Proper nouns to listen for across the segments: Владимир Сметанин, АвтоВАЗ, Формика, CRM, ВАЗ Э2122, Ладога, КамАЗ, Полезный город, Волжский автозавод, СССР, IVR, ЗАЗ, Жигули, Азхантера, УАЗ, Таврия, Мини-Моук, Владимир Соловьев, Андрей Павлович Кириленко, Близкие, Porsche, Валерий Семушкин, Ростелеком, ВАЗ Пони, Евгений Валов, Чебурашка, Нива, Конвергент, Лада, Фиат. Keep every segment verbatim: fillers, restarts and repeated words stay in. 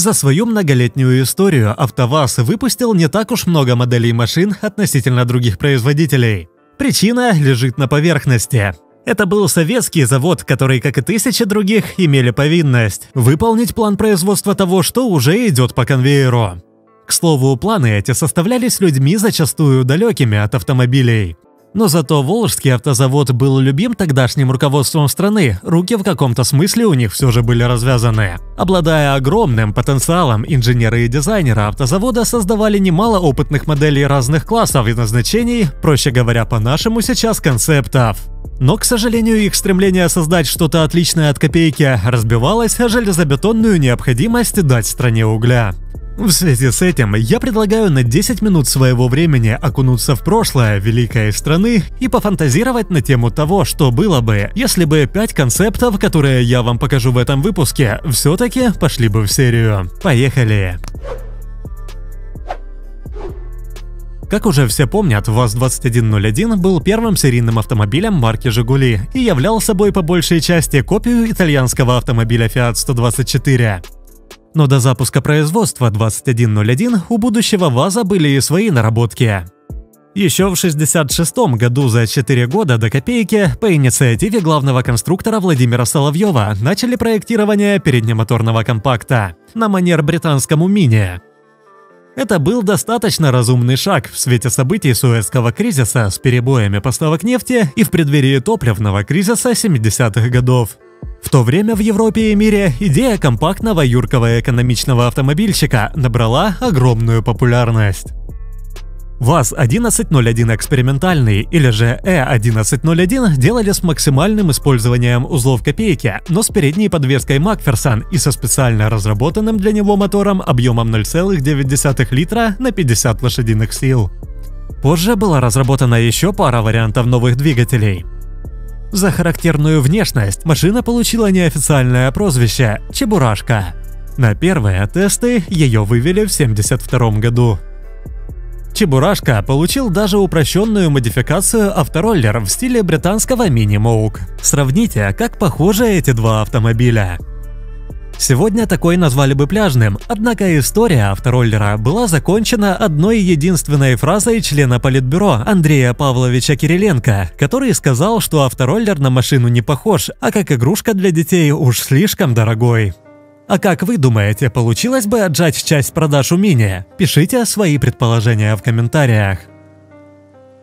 За свою многолетнюю историю АвтоВАЗ выпустил не так уж много моделей машин относительно других производителей. Причина лежит на поверхности. Это был советский завод, который, как и тысячи других, имели повинность выполнить план производства того, что уже идет по конвейеру. К слову, планы эти составлялись людьми, зачастую далекими от автомобилей. Но зато Волжский автозавод был любим тогдашним руководством страны, руки в каком-то смысле у них все же были развязаны. Обладая огромным потенциалом, инженеры и дизайнеры автозавода создавали немало опытных моделей разных классов и назначений, проще говоря, по-нашему сейчас концептов. Но, к сожалению, их стремление создать что-то отличное от копейки разбивалось о железобетонную необходимость дать стране угля. В связи с этим я предлагаю на десять минут своего времени окунуться в прошлое великой страны и пофантазировать на тему того, что было бы, если бы пять концептов, которые я вам покажу в этом выпуске, все-таки пошли бы в серию. Поехали! Как уже все помнят, ВАЗ две тысячи сто один был первым серийным автомобилем марки «Жигули» и являл собой по большей части копию итальянского автомобиля Фиат сто двадцать четыре. Но до запуска производства две тысячи сто один у будущего ВАЗа были и свои наработки. Еще в шестьдесят шестом году, за четыре года до копейки, по инициативе главного конструктора Владимира Соловьева начали проектирование переднемоторного компакта на манер британскому «Мини». Это был достаточно разумный шаг в свете событий Суэцкого кризиса с перебоями поставок нефти и в преддверии топливного кризиса семидесятых годов. В то время в Европе и мире идея компактного, юркого и экономичного автомобильчика набрала огромную популярность. ВАЗ одиннадцать ноль один экспериментальный или же Э одиннадцать ноль один делали с максимальным использованием узлов копейки, но с передней подвеской Макферсон и со специально разработанным для него мотором объемом ноль целых девять десятых литра на пятьдесят лошадиных сил. Позже была разработана еще пара вариантов новых двигателей. За характерную внешность машина получила неофициальное прозвище «Чебурашка». На первые тесты ее вывели в семьдесят втором году. «Чебурашка» получил даже упрощенную модификацию автороллер в стиле британского «Мини-Моук». Сравните, как похожи эти два автомобиля. Сегодня такой назвали бы пляжным, однако история автороллера была закончена одной единственной фразой члена политбюро Андрея Павловича Кириленко, который сказал, что автороллер на машину не похож, а как игрушка для детей уж слишком дорогой. А как вы думаете, получилось бы отжать часть продаж у «Мини»? Пишите свои предположения в комментариях.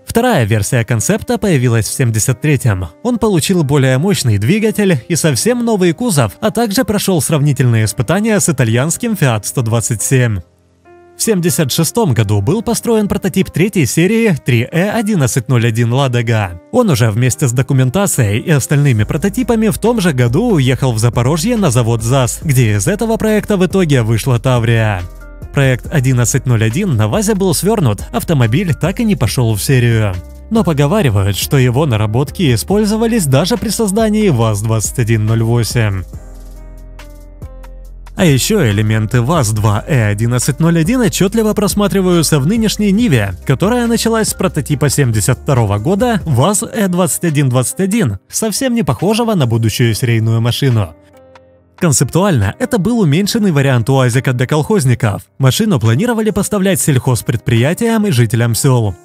Вторая версия концепта появилась в семьдесят третьем. Он получил более мощный двигатель и совсем новый кузов, а также прошел сравнительные испытания с итальянским Фиат сто двадцать семь. В семьдесят шестом году был построен прототип третьей серии три Э одиннадцать ноль один «Ладога». Он уже вместе с документацией и остальными прототипами в том же году уехал в Запорожье на завод ЗАЗ, где из этого проекта в итоге вышла «Таврия». Проект одиннадцать ноль один на ВАЗе был свернут, автомобиль так и не пошел в серию. Но поговаривают, что его наработки использовались даже при создании ВАЗ две тысячи сто восемь. А еще элементы ВАЗ два Э одиннадцать ноль один отчетливо просматриваются в нынешней «Ниве», которая началась с прототипа семьдесят второго года ВАЗ Э две тысячи сто двадцать один, совсем не похожего на будущую серийную машину. Концептуально это был уменьшенный вариант УАЗика для колхозников. Машину планировали поставлять сельхозпредприятиям и жителям сел.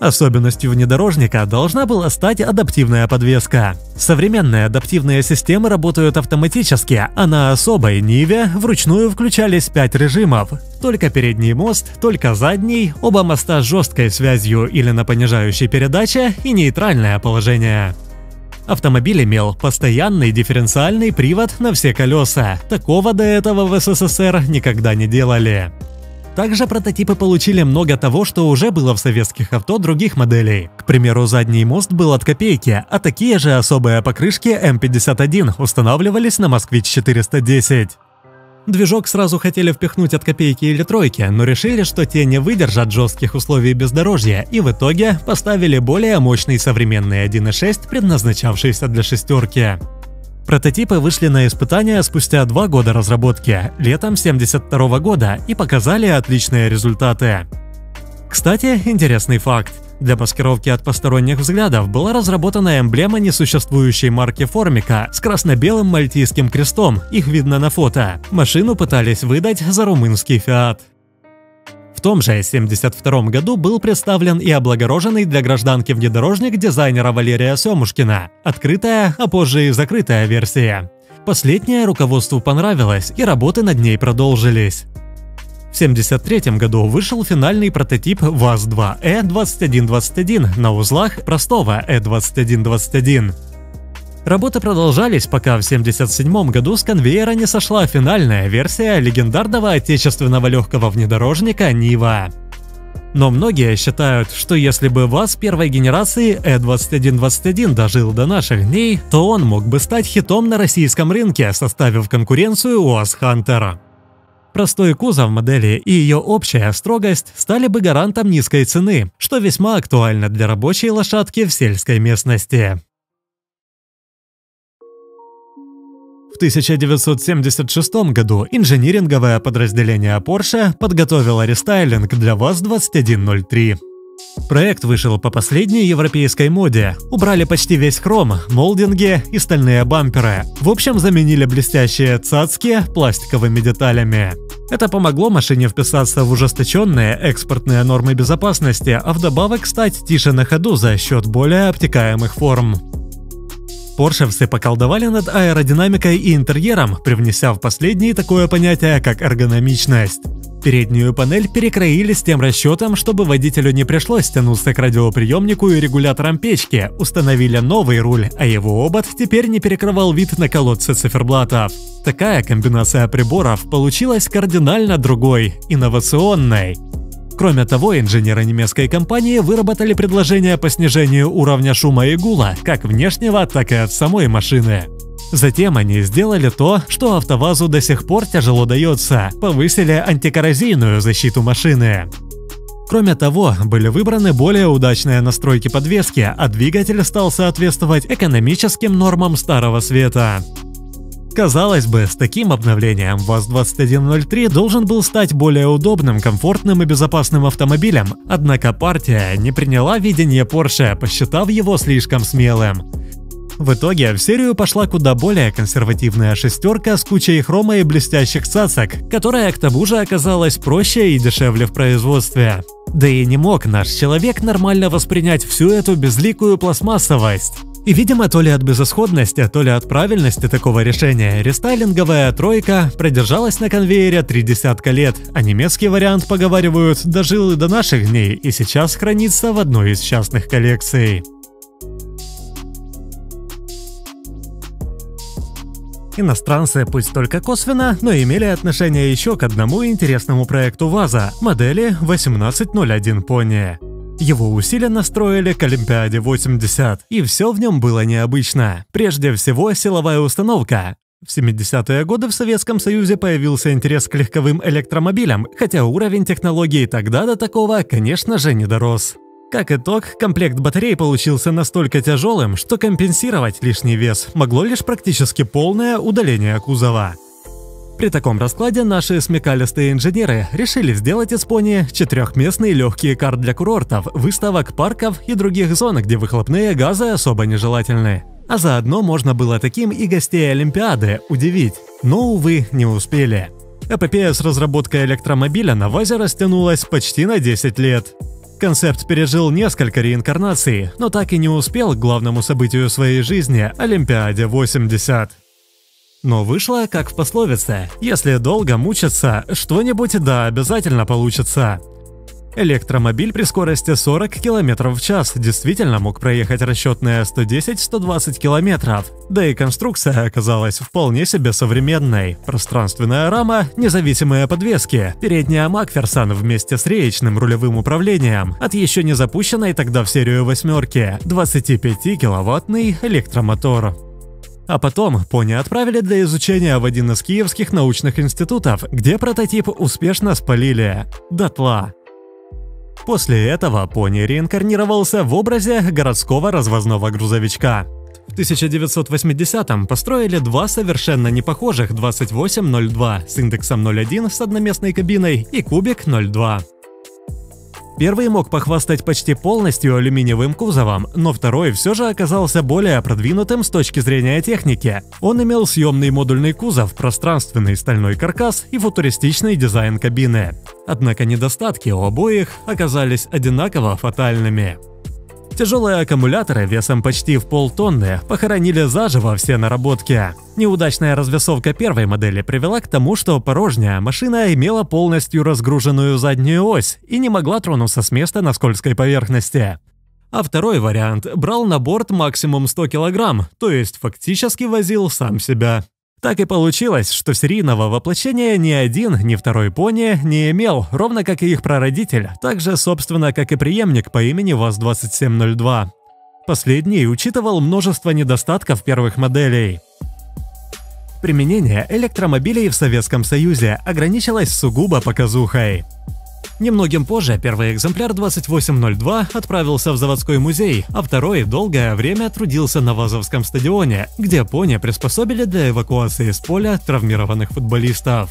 Особенностью внедорожника должна была стать адаптивная подвеска. Современные адаптивные системы работают автоматически, а на особой «Ниве» вручную включались пять режимов. Только передний мост, только задний, оба моста с жесткой связью или на понижающей передаче и нейтральное положение. Автомобиль имел постоянный дифференциальный привод на все колеса. Такого до этого в СССР никогда не делали. Также прототипы получили много того, что уже было в советских авто других моделей. К примеру, задний мост был от копейки, а такие же особые покрышки М пятьдесят один устанавливались на Москвич четыреста десять. Движок сразу хотели впихнуть от копейки или тройки, но решили, что те не выдержат жестких условий бездорожья, и в итоге поставили более мощный современный один и шесть, предназначавшийся для шестерки. Прототипы вышли на испытания спустя два года разработки, летом семьдесят второго года, и показали отличные результаты. Кстати, интересный факт. Для маскировки от посторонних взглядов была разработана эмблема несуществующей марки Формика с красно-белым мальтийским крестом, их видно на фото. Машину пытались выдать за румынский Фиат. В том же тысяча девятьсот семьдесят втором году был представлен и облагороженный для гражданки внедорожник дизайнера Валерия Семушкина, открытая, а позже и закрытая версия. Последняя руководству понравилась, и работы над ней продолжились. В тысяча девятьсот семьдесят третьем году вышел финальный прототип ВАЗ два Э двадцать один двадцать один на узлах простого Э двадцать один двадцать один. Работы продолжались, пока в тысяча девятьсот семьдесят седьмом году с конвейера не сошла финальная версия легендарного отечественного легкого внедорожника Нива. Но многие считают, что если бы ВАЗ первой генерации Э двадцать один двадцать один дожил до наших дней, то он мог бы стать хитом на российском рынке, составив конкуренцию у Азхантера. Простой кузов модели и ее общая строгость стали бы гарантом низкой цены, что весьма актуально для рабочей лошадки в сельской местности. В тысяча девятьсот семьдесят шестом году инжиниринговое подразделение Porsche подготовило рестайлинг для ВАЗ двадцать один ноль три. Проект вышел по последней европейской моде. Убрали почти весь хром, молдинги и стальные бамперы. В общем, заменили блестящие цацки пластиковыми деталями. Это помогло машине вписаться в ужесточенные экспортные нормы безопасности, а вдобавок стать тише на ходу за счет более обтекаемых форм. Поршевцы поколдовали над аэродинамикой и интерьером, привнеся в последние такое понятие, как эргономичность. Переднюю панель перекроили с тем расчетом, чтобы водителю не пришлось тянуться к радиоприемнику и регуляторам печки, установили новый руль, а его обод теперь не перекрывал вид на колодцы циферблатов. Такая комбинация приборов получилась кардинально другой, инновационной. Кроме того, инженеры немецкой компании выработали предложение по снижению уровня шума и гула, как внешнего, так и от самой машины. Затем они сделали то, что АвтоВАЗу до сих пор тяжело дается – повысили антикоррозийную защиту машины. Кроме того, были выбраны более удачные настройки подвески, а двигатель стал соответствовать экономическим нормам Старого Света. Казалось бы, с таким обновлением ВАЗ двадцать один ноль три должен был стать более удобным, комфортным и безопасным автомобилем, однако партия не приняла видение Porsche, посчитав его слишком смелым. В итоге в серию пошла куда более консервативная шестерка с кучей хрома и блестящих цацок, которая к тому же оказалась проще и дешевле в производстве. Да и не мог наш человек нормально воспринять всю эту безликую пластмассовость. И, видимо, то ли от безысходности, то ли от правильности такого решения, рестайлинговая тройка продержалась на конвейере три десятка лет, а немецкий вариант, поговаривают, дожил и до наших дней и сейчас хранится в одной из частных коллекций. Иностранцы, пусть только косвенно, но имели отношение еще к одному интересному проекту ВАЗа – модели восемнадцать ноль один Пони. Его усиленно строили к Олимпиаде восемьдесят, и все в нем было необычно. Прежде всего, силовая установка. В семидесятые годы в Советском Союзе появился интерес к легковым электромобилям, хотя уровень технологий тогда до такого, конечно же, не дорос. Как итог, комплект батарей получился настолько тяжелым, что компенсировать лишний вес могло лишь практически полное удаление кузова. При таком раскладе наши смекалистые инженеры решили сделать из Пони четырехместный легкий кар для курортов, выставок, парков и других зон, где выхлопные газы особо нежелательны. А заодно можно было таким и гостей Олимпиады удивить, но, увы, не успели. Эпопея с разработкой электромобиля на ВАЗе растянулась почти на десять лет. Концепт пережил несколько реинкарнаций, но так и не успел к главному событию своей жизни – Олимпиаде восемьдесят. Но вышло, как в пословице: «Если долго мучиться, что-нибудь да обязательно получится». Электромобиль при скорости сорок километров в час действительно мог проехать расчетные сто десять — сто двадцать километров, да и конструкция оказалась вполне себе современной. Пространственная рама, независимые подвески, передняя Макферсон вместе с реечным рулевым управлением от еще не запущенной тогда в серию восьмерки двадцатипятикиловаттный электромотор. А потом Пони отправили для изучения в один из киевских научных институтов, где прототип успешно спалили дотла. После этого Пони реинкарнировался в образе городского развозного грузовичка. В тысяча девятьсот восьмидесятом построили два совершенно непохожих двадцать восемь ноль два с индексом ноль один с одноместной кабиной и кубик ноль два. Первый мог похвастать почти полностью алюминиевым кузовом, но второй все же оказался более продвинутым с точки зрения техники. Он имел съемный модульный кузов, пространственный стальной каркас и футуристичный дизайн кабины. Однако недостатки у обоих оказались одинаково фатальными. Тяжелые аккумуляторы весом почти в полтонны похоронили заживо все наработки. Неудачная развесовка первой модели привела к тому, что порожняя машина имела полностью разгруженную заднюю ось и не могла тронуться с места на скользкой поверхности. А второй вариант брал на борт максимум сто килограмм, то есть фактически возил сам себя. Так и получилось, что серийного воплощения ни один, ни второй пони не имел, ровно как и их прародитель, так же, собственно, как и преемник по имени ВАЗ две тысячи семьсот два. Последний учитывал множество недостатков первых моделей. Применение электромобилей в Советском Союзе ограничилось сугубо показухой. Немногим позже первый экземпляр две тысячи восемьсот два отправился в заводской музей, а второй долгое время трудился на Вазовском стадионе, где пони приспособили для эвакуации с поля травмированных футболистов.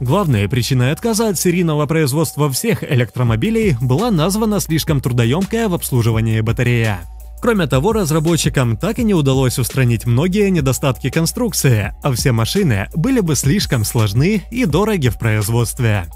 Главной причиной отказа от серийного производства всех электромобилей была названа слишком трудоемкая в обслуживании батарея. Кроме того, разработчикам так и не удалось устранить многие недостатки конструкции, а все машины были бы слишком сложны и дороги в производстве.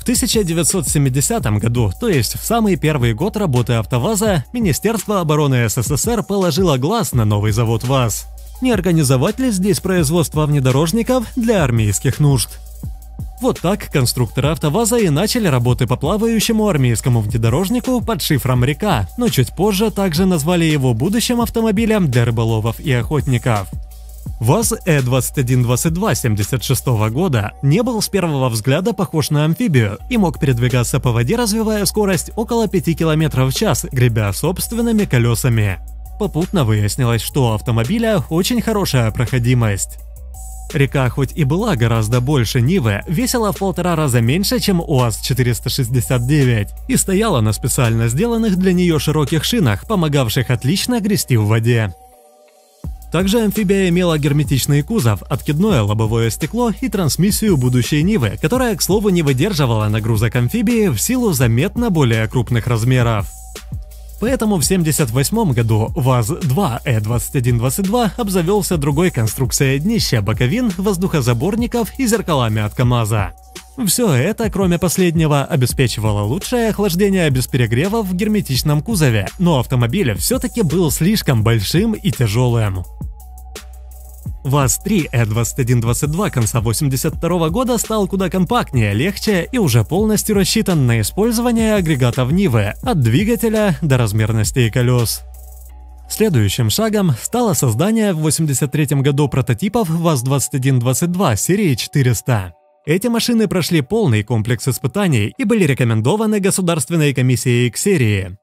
В тысяча девятьсот семидесятом году, то есть в самый первый год работы АвтоВАЗа, Министерство обороны СССР положило глаз на новый завод ВАЗ. Не организовать ли здесь производство внедорожников для армейских нужд? Вот так конструкторы АвтоВАЗа и начали работы по плавающему армейскому внедорожнику под шифром «Река», но чуть позже также назвали его будущим автомобилем для рыболовов и охотников. ВАЗ Э двадцать один двадцать два семьдесят шестого года не был с первого взгляда похож на амфибию и мог передвигаться по воде, развивая скорость около пяти километров в час, гребя собственными колесами. Попутно выяснилось, что у автомобиля очень хорошая проходимость. «Река» хоть и была гораздо больше «Нивы», весила в полтора раза меньше, чем УАЗ четыреста шестьдесят девять, и стояла на специально сделанных для нее широких шинах, помогавших отлично грести в воде. Также амфибия имела герметичный кузов, откидное лобовое стекло и трансмиссию будущей «Нивы», которая, к слову, не выдерживала нагрузок амфибии в силу заметно более крупных размеров. Поэтому в семьдесят восьмом году ВАЗ-два Э двадцать один двадцать два обзавелся другой конструкцией днища, боковин, воздухозаборников и зеркалами от КамАЗа. Все это, кроме последнего, обеспечивало лучшее охлаждение без перегрева в герметичном кузове, но автомобиль все-таки был слишком большим и тяжелым. ВАЗ-три Э двадцать один двадцать два конца восемьдесят второго года стал куда компактнее, легче и уже полностью рассчитан на использование агрегатов «Нивы» от двигателя до размерностей колес. Следующим шагом стало создание в восемьдесят третьем году прототипов ВАЗ двадцать один двадцать два серии четыреста. Эти машины прошли полный комплекс испытаний и были рекомендованы Государственной комиссией к серии.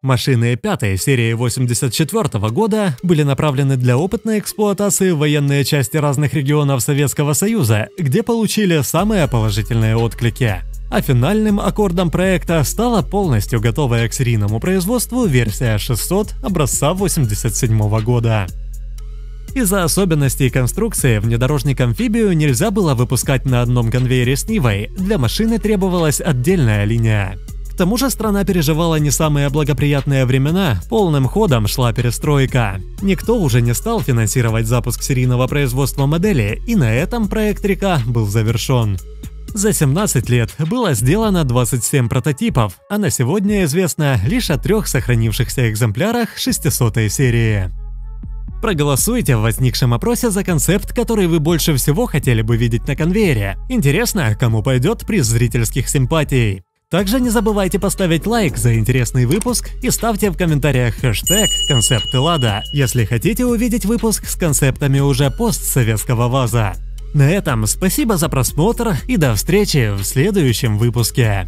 Машины пятой серии восемьдесят четвёртого года были направлены для опытной эксплуатации в военные части разных регионов Советского Союза, где получили самые положительные отклики. А финальным аккордом проекта стала полностью готовая к серийному производству версия шестьсот образца восемьдесят седьмого года. Из-за особенностей конструкции внедорожник-амфибию нельзя было выпускать на одном конвейере с «Нивой», для машины требовалась отдельная линия. К тому же страна переживала не самые благоприятные времена, полным ходом шла перестройка. Никто уже не стал финансировать запуск серийного производства модели, и на этом проект «Река» был завершен. За семнадцать лет было сделано двадцать семь прототипов, а на сегодня известно лишь о трех сохранившихся экземплярах шестисотой серии. Проголосуйте в возникшем опросе за концепт, который вы больше всего хотели бы видеть на конвейере. Интересно, кому пойдет приз зрительских симпатий. Также не забывайте поставить лайк за интересный выпуск и ставьте в комментариях хэштег «Концепты Лада», если хотите увидеть выпуск с концептами уже постсоветского ВАЗа. На этом спасибо за просмотр и до встречи в следующем выпуске.